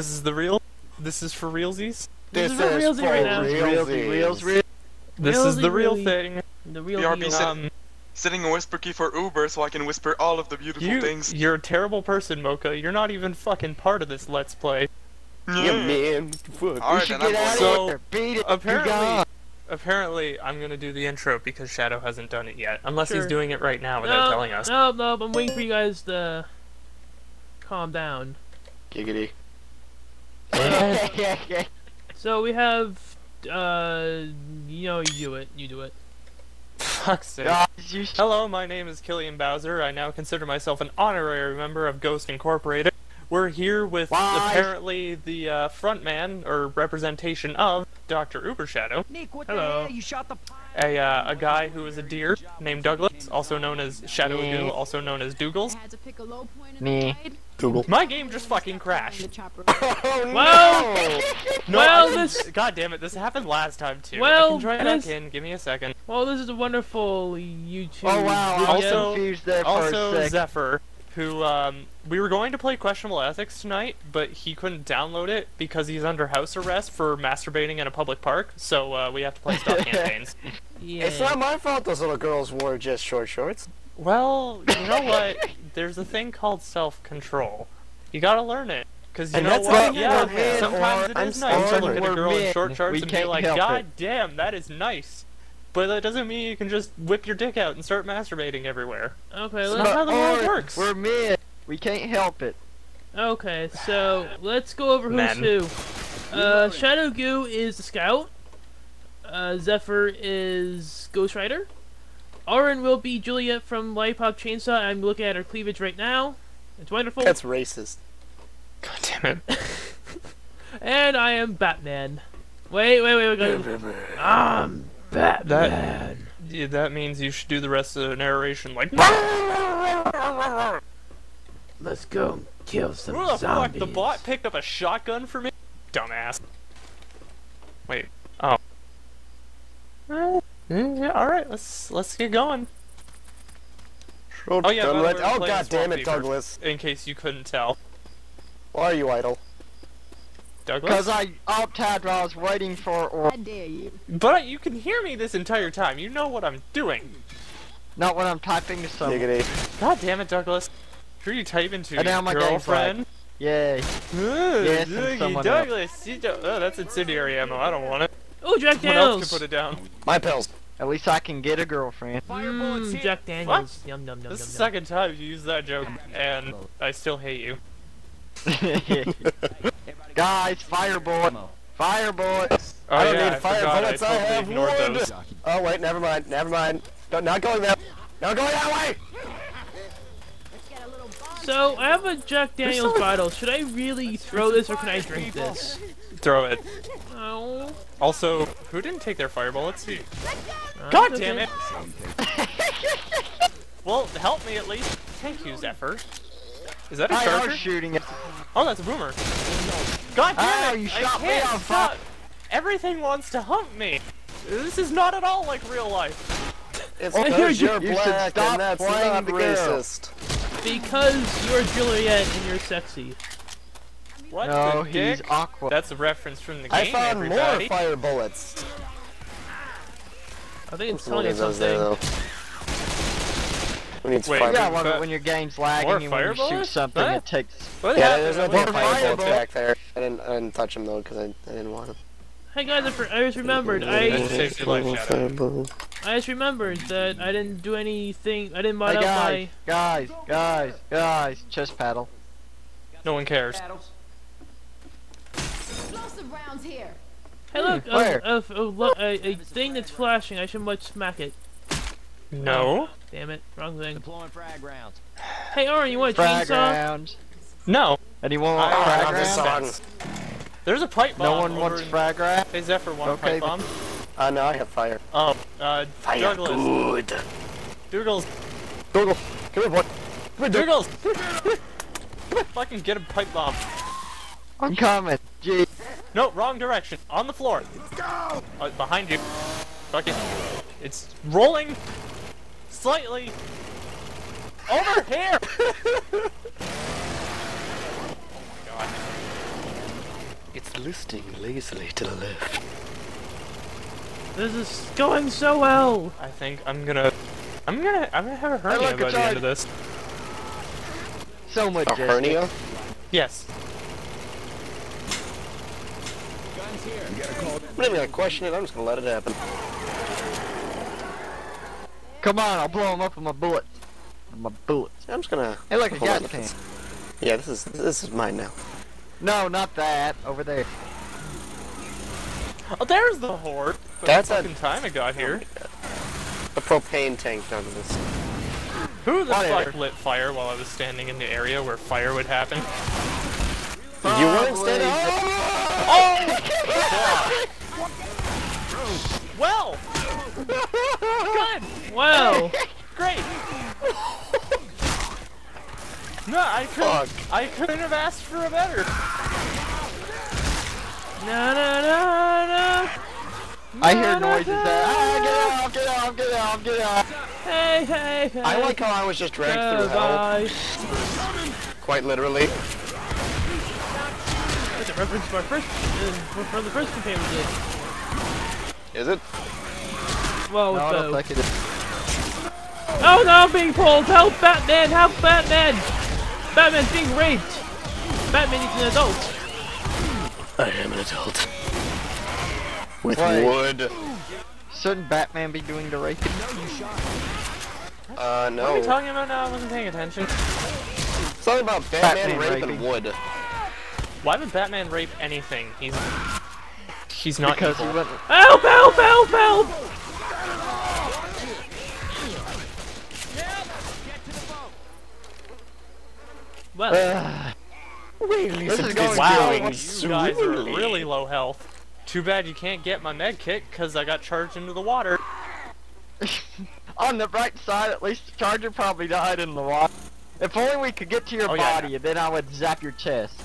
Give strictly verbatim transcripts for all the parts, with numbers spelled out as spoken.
This is the real? This is for realsies? This, this is for realsies for right now. Realsies. Reals, reals. This realsies is the real really. thing. The real thing. Um, sitting a whisper key for Uber so I can whisper all of the beautiful you, things. You're a terrible person, Mocha. You're not even fucking part of this Let's Play. Mm. Yeah, man. Fuck. All right, then get out so, of beat it. Apparently, apparently, I'm gonna do the intro because Shadow hasn't done it yet. Unless sure. he's doing it right now without no, telling us. No, no, I'm waiting for you guys to calm down. Giggity. Uh, so we have, uh, you know, you do it. You do it. Fuck's sake. Hello, my name is Cilian Bowser. I now consider myself an honorary member of Ghost Incorporated. We're here with Why? apparently the uh, front man or representation of Doctor Ubershadow. Nick, what Hello. The you shot the a uh, a guy who is a deer named Douglas, also known as Shadow nee. also known as Doogles. Me. Google. My game just fucking crashed. oh, well, no. well, this. God damn it! This happened last time too. Well, I can try this... back in. Give me a second. Well, this is a wonderful YouTube. Oh wow! Also, there also for a Zephyr. Who, um, we were going to play Questionable Ethics tonight, but he couldn't download it because he's under house arrest for masturbating in a public park, so, uh, we have to play stop campaigns. Yeah. It's not my fault those little girls wore just short shorts. Well, you know what? There's a thing called self-control. You gotta learn it. Cause you and know that's what? Yeah, man, sometimes it is I'm nice to look at a girl in short shorts we and be like, God it. damn, that is nice. But that doesn't mean you can just whip your dick out and start masturbating everywhere. Okay, let's... That's not how the world works. We're men. We can't help it. Okay, so let's go over who's who. Uh, Shadow Goo is the scout. Uh, Zephyr is Ghost Rider. Auron will be Juliet from Lollipop Chainsaw. I'm looking at her cleavage right now. It's wonderful. That's racist. God damn it. And I am Batman. Wait, wait, wait. We're going. Um. That, that, yeah, that means you should do the rest of the narration like... Let's go kill some Who the zombies. Fuck? The bot picked up a shotgun for me? Dumbass. Wait. Oh. Uh, yeah, alright, let's let's get going. Oh, oh yeah, Douglas. Oh god damn it, Douglas. In case you couldn't tell. Why are you idle? Because I opted while I was waiting for or I dare you. But you can hear me this entire time. You know what I'm doing. Not when I'm typing to someone. Giggity. God damn it, Douglas. Who are you typing to? And now my girlfriend? Yay. Ooh, yes, Douglas. You don't, oh, that's incendiary ammo. I don't want it. Oh, Jack Daniels. Someone else can put it down. My pills. At least I can get a girlfriend. Mm, Jack Daniels. What? Yum, yum, yum, this yum, is the second time you use that joke, and I still hate you. Guys, fire bullet! Fire bullets! Oh, I don't yeah, need I fire forgot. bullets, I, I have one! Those. Oh wait, never mind, never mind. No, not going that way! Not going that way! So, I have a Jack Daniels so bottle. Should I really throw this or can I drink this? Throw it. Oh. Also, who didn't take their fireball? Let's see. Uh, God damn it! Well, help me at least. Thank you, Zephyr. Is that a I charger? Are shooting it. Oh, that's a boomer. God damn it! Oh, you shot I can't me on stop. Everything wants to hump me. This is not at all like real life. It's because you're you black stop and that's not racist. Because you're Juliet and you're sexy. What no, the he's dick? Aqua. That's a reference from the game, I found everybody. more fire bullets. I think it's telling you something. When it's Wait, yeah, well, when your game's lagging, you want to shoot something, what? it takes... What yeah, happened? there's no more fireballs back there. I didn't, I didn't touch him though, because I, I didn't want him. Hey guys, I, for, I just remembered, I... I just saved your life, Shadow. I just remembered that I didn't do anything, I didn't mod hey, guys, up my... Guys, guys, guys, chest paddle. No one cares. Explosive rounds here. Hey look, hmm, a, a, a, a thing that's flashing, I should much smack it. No. Damn it, wrong thing. Deploying frag rounds. Hey, Orin, you want a frag chainsaw? Round. No. Anyone want I frag rounds? There's a pipe bomb. No one wants frag rounds. Hey, Zephyr, want okay. a pipe bomb? Uh, no, I have fire. Oh, uh, fire Douglas. good. Doogles. Doogles. Come here, boy. Come here, Doogles. Doogles. Come Fucking get a pipe bomb. I'm coming. Jeez. No, wrong direction. On the floor. Let's go. Uh, behind you. Fucking. It's rolling. Slightly over here. Oh my god. It's listing lazily to the left. This is going so well. I think I'm gonna, I'm gonna, I'm gonna have a hernia like by the end of this. So much a hernia. Yes. Guns here. You gotta call it. I'm not even gonna question it. I'm just gonna let it happen. Come on, I'll blow him up with my bullet. With my bullets. I'm just gonna. Hey, look, a gas can. Yeah, this is this is mine now. No, not that. Over there. Oh, there's the horde. That's the fucking time it got here. The propane tank, Douglas. Who the fuck lit fire while I was standing in the area where fire would happen? You weren't standing. Oh! Oh! Well. Good. Well. Great. No, I couldn't. Fuck. I couldn't have asked for a better. No, no, no, no. I hear noises there. Ah, get out, get out, get out, get out. Hey, hey, hey. I like how I was just dragged oh, through hell. Quite literally. That's a reference to our first, uh, from the first campaign we did. Is it? Well, no, I don't like it. Oh no, I'm being pulled! Help Batman! Help Batman! Batman's being raped! Batman is an adult! I am an adult. With like, wood. Shouldn't Batman be doing the raping? Uh, no. What are you talking about now? I wasn't paying attention. Something about Batman, Batman raping, raping wood. Why would Batman rape anything? He's... He's not because evil. He went... Help! Help! Help! Help! Well... Uh, really this is going wow, you guys are really low health. Too bad you can't get my med kit because I got charged into the water. On the bright side, at least the charger probably died in the water. If only we could get to your oh, body, yeah, yeah. Then I would zap your chest.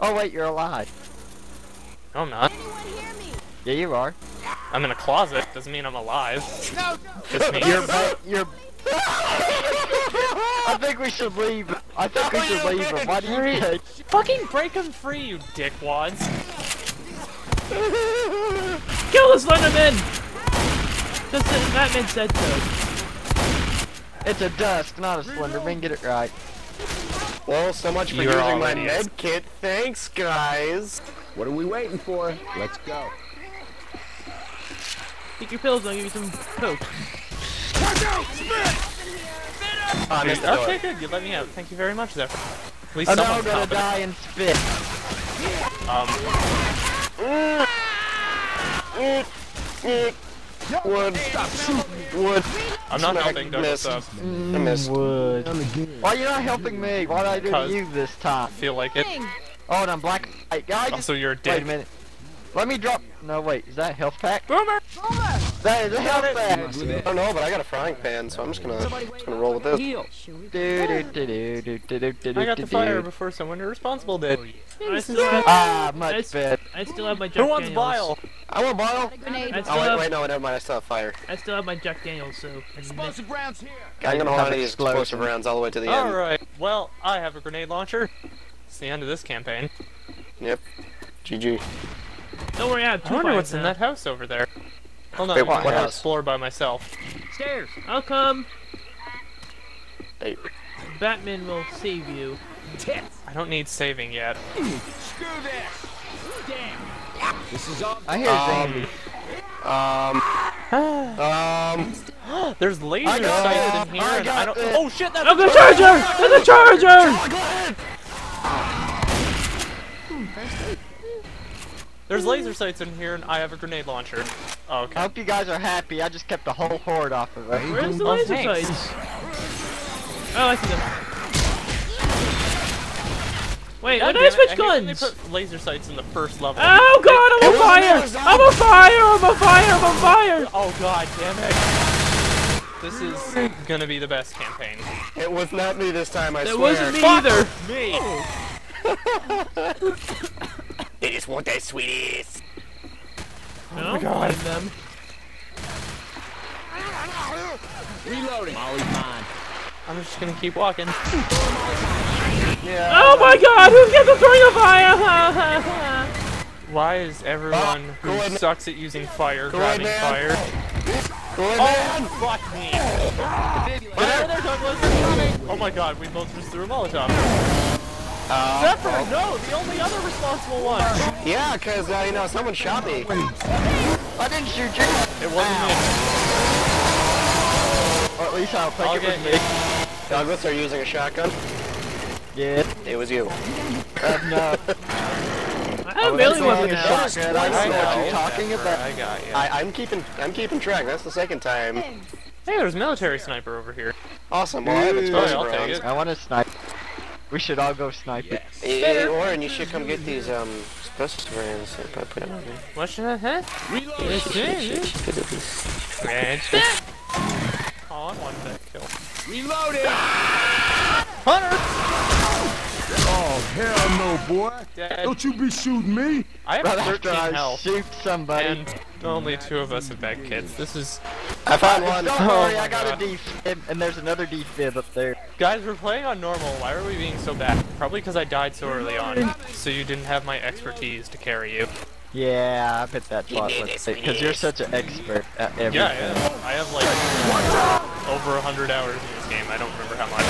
Oh wait, you're alive. No, I'm not. Hear me? Yeah, you are. I'm in a closet. Doesn't mean I'm alive. No, no. You're, you're. I think we should leave. I think we should leave him. Why do you think? Fucking break him free, you dickwads. Kill the Slenderman! That's it, Batman said so. It's a dusk, not a Slenderman, get it right. Well, so much for You're using my med kit, thanks guys! What are we waiting for? Let's go. Take your pills, I'll give you some coke. Watch out! Spit! I'll take oh, okay, good, you let me out. Thank you very much, Zephyr. At least I'm not gonna die and spit. Um... Mm. Mm. Mm. Mm. Wood. Stop. Wood. I'm not Smack. helping Douglas up. Mm. I missed. Wood. Why are you not helping me? Why did I do to you this time? I feel like it. Oh, and I'm black. I, I just, also, you're a dick. Wait a minute. Let me drop. No, wait. Is that a health pack? Boomer! Boomer! That is a health pack! I don't know, but I got a frying pan, so I'm just gonna, just gonna roll with this. I got the fire before someone irresponsible did. Ah, much better. I still have my Jack Daniels. Who wants bile? I want bile! Oh, wait, wait, no, never mind, I still have fire. I still have my Jack Daniels, so... Explosive rounds here! I'm gonna hold these explosive rounds all the way to the end. Alright, well, I have a grenade launcher. It's the end of this campaign. Yep. G G. Don't worry, I have two I wonder what's now. in that house over there. Hold on, Wait, what I'm gonna explore by myself. Stairs! I'll come! Hey. Batman will save you. Tits. I don't need saving yet. Screw this! Damn! This is all- I hear zombies. Um... um... um... There's laser sights in here I and I don't- it. Oh shit, that's- oh, the charger! That's a charger! There's laser sights in here, and I have a grenade launcher. Oh, okay. I hope you guys are happy. I just kept the whole horde off of it. Where's the laser oh, sights? Oh, I see them. Wait, why did I switch guns? They put laser sights in the first level. Oh god, I'm on fire! I'm on fire! I'm on fire! I'm on fire! Oh god, damn it! This is gonna be the best campaign. It was not me this time. I it swear. It wasn't me Fuck either. Me. Oh. They just want their sweeties. Oh no, my god. Them. Reloading. I'm just gonna keep walking. Yeah. Oh my god, who's getting the throwing of fire? Why is everyone ah, who sucks at using fire go grabbing in, fire? Go in, oh, fuck me! Get out of there, Douglas! They're coming! Oh my god, we both just threw a Molotov. Uh, Zephyr, oh. no! The only other responsible one! Yeah, cause, uh, you know, someone shot me. I didn't shoot you! It wasn't Ow. me. Or at least I'll think I'll it was me. Douglas, are you using a shotgun? Yeah. It was you. Uh, no. I really wasn't a shotgun. I know what you're talking about. I got you. I, I'm keeping. I'm keeping track. That's the second time. Hey, there's a military sniper over here. Awesome. Well, I have explosive rounds. I want to snipe. We should all go snipe it. Hey, Warren, you should come get these um explosive rounds. If I put them on there. What's that? Huh? Reload. Oh, I wanted that kill. Reloaded. Hunter. Oh, hell no, boy! Dead. Don't you be shooting me! I have right thirteen health. Shoot somebody. And only two of us have bad kids. This is... I found one. Don't worry, oh I got God. a defib, and there's another defib up there. Guys, we're playing on normal. Why are we being so bad? Probably because I died so early on, so you didn't have my expertise to carry you. Yeah, I bet that plot was it, because you're such an expert at everything. Yeah, yeah. I have like over a hundred hours in this game. I don't remember how much.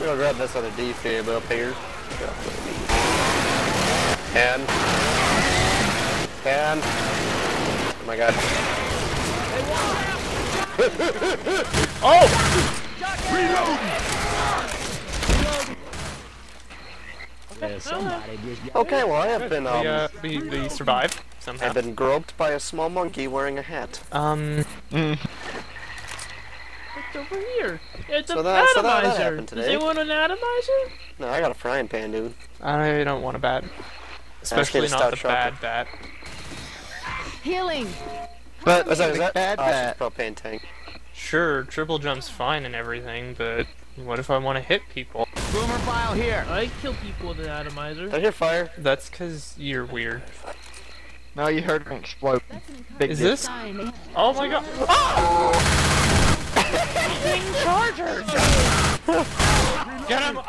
We'll grab this other defib up here. And. And. Oh my god. Oh! Reload! Okay, somebody just okay, well, I have been. Um, we, uh, we, we survived somehow. I've been groped by a small monkey wearing a hat. Um. Mm. Over here. It's so an that, atomizer. So Does anyone an atomizer? No, I got a frying pan, dude. I don't want a bat. Especially not the shopping. bad bat. Healing. But was that, was that bad bat? Oh, propane tank. Sure, triple jump's fine and everything, but what if I want to hit people? Boomer file here. I kill people with an atomizer. Did I hear fire? That's because you're weird. No, you heard me explode. Big Is this? Oh my god. Oh! Charger! Get him! Oh,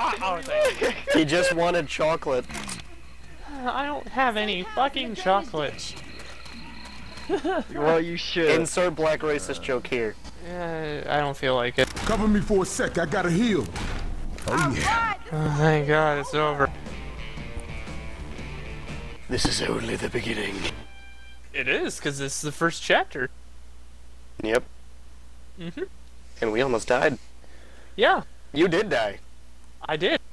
thank you. He just wanted chocolate. I don't have any fucking chocolate. Well, you should. Insert black racist joke here. Uh, I don't feel like it. Cover me for a sec, I gotta heal. Oh, yeah. Oh, thank God, it's over. This is only the beginning. It is, because this is the first chapter. Yep. Mm-hmm. And we almost died. Yeah. You did die. I did.